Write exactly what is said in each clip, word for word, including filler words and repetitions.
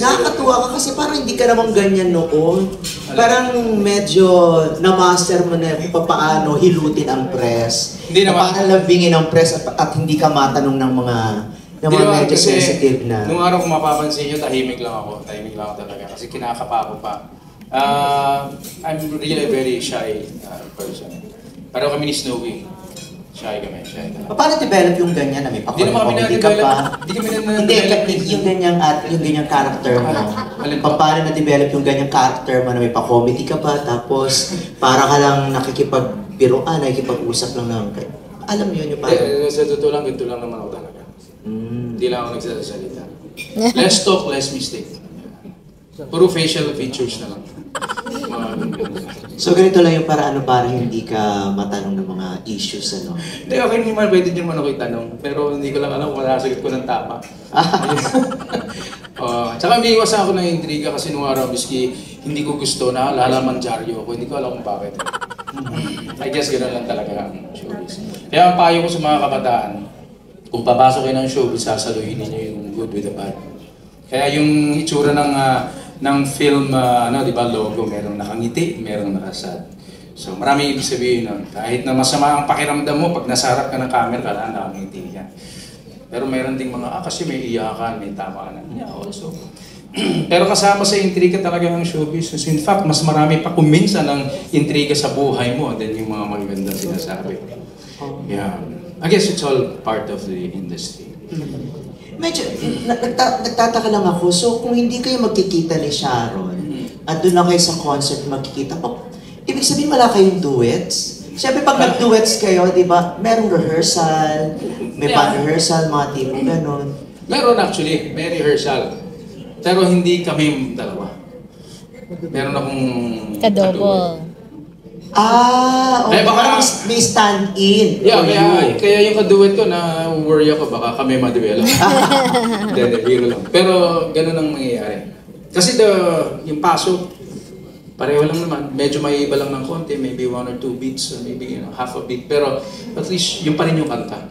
Nakakatuwa ka kasi parang hindi ka naman ganyan noon. Parang medyo na-master mo na kung paano hilutin ang press. Hindi naman. Paalabingin ang press at, at hindi ka matanong ng mga ng mga medyo sensitive na. Nung araw kung mapapansin nyo, tahimik lang ako. Tahimik lang ako talaga kasi kinakapa ko pa. Uh, I'm really very shy uh, person. Pero kami ni Snowy. Shy kami, shy talaga. Paano develop yung ganyan na may pakulit mo? Hindi ka pa. Hindi kami na develop yung ganyang at yung ganyang character mo. Paano na-develop yung ganyang character mo na may pa-comedy ka pa tapos para ka lang nakikipagbiruan, nakikipag-usap lang ng alam mo yun yung parang. Sa totoo lang, ganito lang naman ako talaga. Hindi lang ako nagsasalita. Less talk, less mistake. Puro facial features na lang. So ganito lang yung para ano, para hindi ka matanong ng mga issues ano. Hindi, okay naman, pwede din naman ako itanong. Pero hindi ko lang alam kung nasagot ko ng tama. uh, tsaka may iwasan ako ng intriga kasi nung araw, biski hindi ko gusto na lalaman dyaryo ako. Hindi ko alam kung bakit. I guess gano'n lang talaga ang showbiz. Kaya ang payo ko sa mga kabataan, kung papasok kayo ng showbiz, sasaluhin ninyo yung good with the bad. Kaya yung itsura ng uh, ng film, uh, ano, di ba, logo, merong nakangiti, merong nakasad. So maraming ibig sabihin nun. Kahit na masama ang pakiramdam mo, pag nasa harap ka ng camera, kailangan nakangiti ka. Pero meron ding mga, ah, kasi may iyakan, may tamaan. Yeah, also. Pero kasama sa intriga talaga ng show business. In fact, mas marami pa kuminsan ang intriga sa buhay mo than yung mga magagandang sinasabi. Yeah. I guess it's all part of the industry. Medyo, nagta nagtataka lang ako, so kung hindi kayo magkikita ni Sharon, at doon na kayo sa concert magkikita, oh, ibig sabihin wala kayong duets? Siyempre pag nag-duets kayo, di ba, merong rehearsal, may yeah. pan-rehearsal, mga tipong gano'n. Meron actually, may rehearsal. Pero hindi kami dalawa. Meron akong kaduet. Ah, okay. Ay, baka may stand-in. Yeah, kaya, kaya yung kaduet ko na worry ako baka kami maduelo. Dede, biro lang. Pero ganun ang mangyayari. Kasi the, yung paso, pareho lang naman. Medyo may iba lang ng konti. Maybe one or two beats, maybe you know, half a beat. Pero at least yung pa rin yung kanta.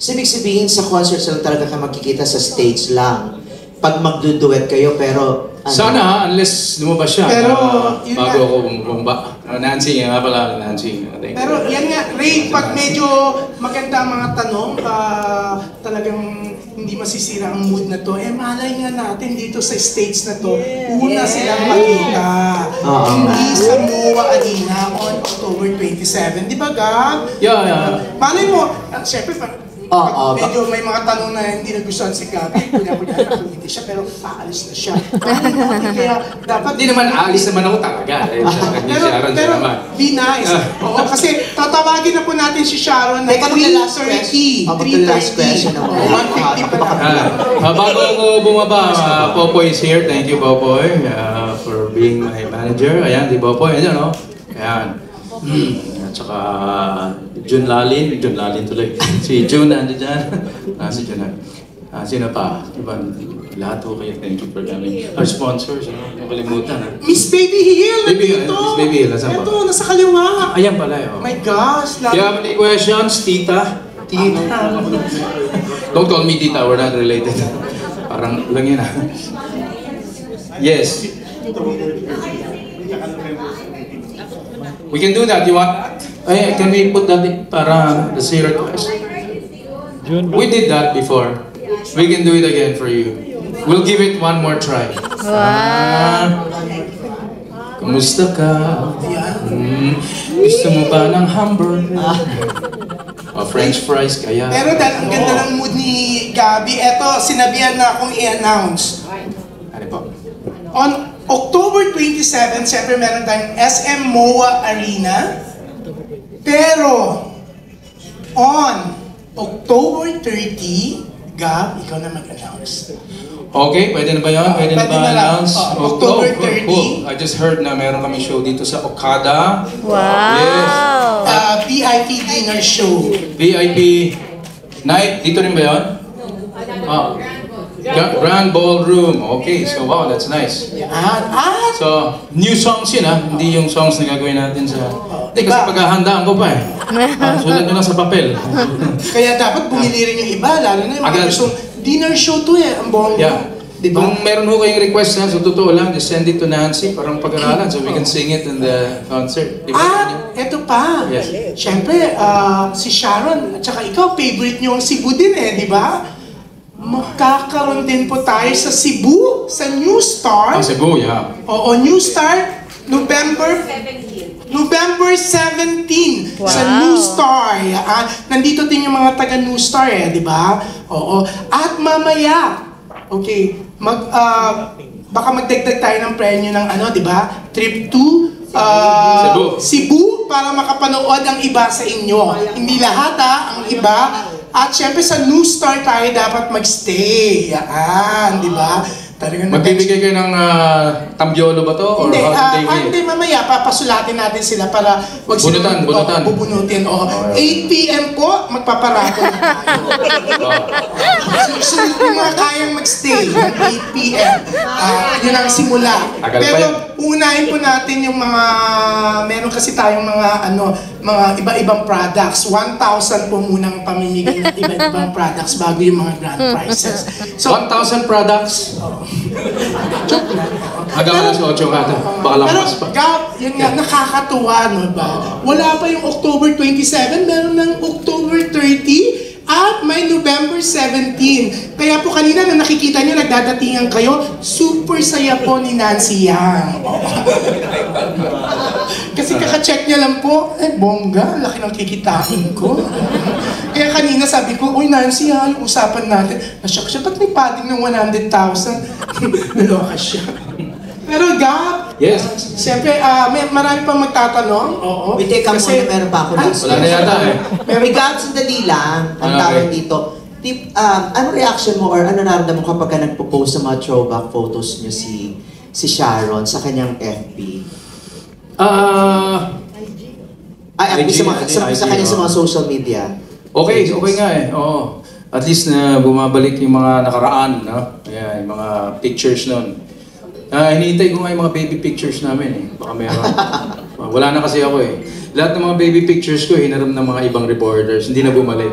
So, ibig sabihin sa concert lang talaga ka magkikita sa stage lang. Pag magduduet kayo, pero... Ano? Sana, unless lumabas siya. Pero, uh, yun bago nga, ako bumba. Uh, Nancy, nga pala, Nancy. Uh, pero, yan nga, Ray, pag medyo maganda mga tanong, uh, talagang hindi masisira ang mood na to, eh, malay nga natin dito sa stage na to, yeah. una yeah. silang makita. Uh, hindi uh, sa M O A Arena on October twenty-seventh. Di ba, Gab? Yeah, yeah. Malay mo, uh, syempre, Oh, oh, medyo may mga tanong na hindi nagustuhan si Gabby, kunya-kunya na kumiti siya, pero aalis na siya. Kaya dapat... Hindi naman aalis naman ako talaga. Eh, pero, pero be nice. Oo, kasi tatawagin na po natin si Sharon na three thirty. three thirty. Bago ako bumaba, uh, Popoy is here. Thank you, Popoy, uh, for being my manager. Ayan, di Popoy, ayan, no? Ayan. Hmm. At saka... Jun Lalin, Jun Lalin tuloy. Si Jun nandiyan dyan. Ah, si Jun nandiyan. Ah, sino pa? Diba? Lahat ko kayo. Thank you for coming. Our sponsors, ano? Nakalimutan. Miss Baby Hill! Baby, Miss Baby Hill, nasa ba? Ito, nasa kaliwa! Ayan pala yun. Oh my gosh! Yeah, any questions? Tita? Tita! Don't call me Tita, we're not related. Parang lang yun ah. Yes. We can do that, you want that? Ay, can we put that in para the zero request? We did that before. We can do it again for you. We'll give it one more try. Wow! Kumusta ka? Mm, gusto mo ba ng hamburger? O French fries kaya? Pero dahil ang ganda ng mood ni Gabby, eto, sinabihan na akong i-announce. Ano po? On October twenty-seventh, siyempre meron tayong S M M O A Arena. Pero, on October thirtieth, Gab, ikaw na mag-announce. Okay, pwede na ba yun? Pwede, pwede na ba announce? Oh, October thirtieth. Cool, cool. I just heard na meron kami show dito sa Okada. Wow! Yes. Uh, V I P dinner show. V I P night, dito rin ba yun? No. Ah. Grand Ballroom. Okay, so wow, that's nice. So, new songs yun ah. Hindi yung songs na gagawin natin sa... Hindi, kasi paghahandaan ko pa eh. Sulat ko lang sa papel. Kaya dapat bumili rin yung iba, lalo na yung mga gusto. Dinner show to eh, ang ballroom. Diba? Kung meron ho kayong request na, so totoo lang, just send it to Nancy, parang pag-aralan, so we can sing it in the concert. Diba? Ah, eto pa. Yes. Siyempre, uh, si Sharon, at saka ikaw, favorite nyo ang Cebu din eh, di ba? Magkakaroon din po tayo sa Cebu, sa New Star. Ang Cebu, yeah. Oo, New Star, November seventeenth. November seventeenth, wow. Sa New Star. Ah, nandito din yung mga taga New Star eh, di ba? Oo. At mamaya, okay, mag, uh, baka magdagdag tayo ng premyo ng ano, di ba? Trip to uh, Cebu. Cebu para makapanood ang iba sa inyo. Hindi lahat ha, ang iba. At syempre sa New Star tayo dapat magstay. Yan, di ba? Magbibigay kayo ng uh, tambiolo ba to? Or hindi, uh, hindi, mamaya papasulatin natin sila para wag bunutan, sila bunutan. Oh, bubunutin. Oh. eight p m po, magpaparako na tayo. So, yung mga kayang mag-stay, eight p m Uh, yun ang simula. Agal pero unahin po natin yung mga, meron kasi tayong mga ano, mga iba-ibang products. one thousand po munang pamimigay ng iba-ibang products bago yung mga grand prizes. So, one thousand products? Oh. Hanggang alas otso nga ito, baka lakas pa. Yun nga, nakakatuwa, no ba? Wala pa yung October twenty-seven, meron ng October thirty. At may November seventeenth. Kaya po kanina na nakikita nyo, nagdadatingan kayo, super saya po ni Nancy yan. Kasi kaka-check niya lang po, eh bongga, laki ng kikitain ko. Kaya kanina sabi ko, uy Nancy yan, usapan natin. Nasyak siya, ba't may padding ng one hundred thousand? Naloka siya. Pero Gab, yes. Uh, siyempre, uh, may marami pang magtatanong. Oo. Wait, teka muna, meron pa ako lang. Wala na yata eh. Regards sa Dalila, ang tawag dito, tip, um, ano reaction mo or ano naramdaman mo kapag ka nagpo-post sa mga throwback photos niyo si si Sharon sa kanyang F B? Ah... Uh, ay, F B sa, sa, sa kanyang sa mga social media. Okay, okay nga eh. Oo. At least na uh, bumabalik yung mga nakaraan, no? Yeah, yung mga pictures nun. Ah, uh, hinihintay ko nga yung mga baby pictures namin eh. Baka meron. Wala na kasi ako eh. Lahat ng mga baby pictures ko, hinaram ng mga ibang reporters. Hindi na bumalik.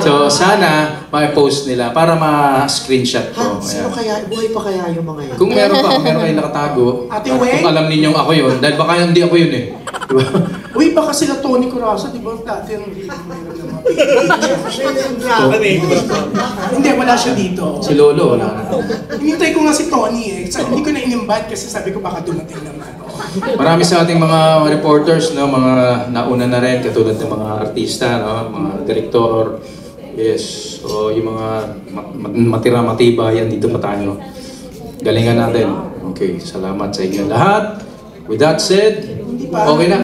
So, sana ma-post nila para ma-screenshot ko. Ha? Sino kaya? Buhay pa kaya yung mga yun? Kung meron pa, kung meron kayo nakatago. Ate Weng? Kung alam ninyong ako yun. Dahil baka hindi ako yun eh. Diba? Uy, baka sila Tony Curaça, di ba? Dati yung video meron naman. Hindi, wala siya dito. Si Lolo, wala na. Hinintay ko nga si Tony eh. Hindi ko na in-invite kasi sabi ko baka dumating naman. Marami sa ating mga reporters, no, mga nauna na rin, katulad ng mga artista, no, mga direktor, yes, o yung mga matira-matiba, yan, dito pa tayo. Galingan natin. Okay, salamat sa inyo lahat. With that said, okay na.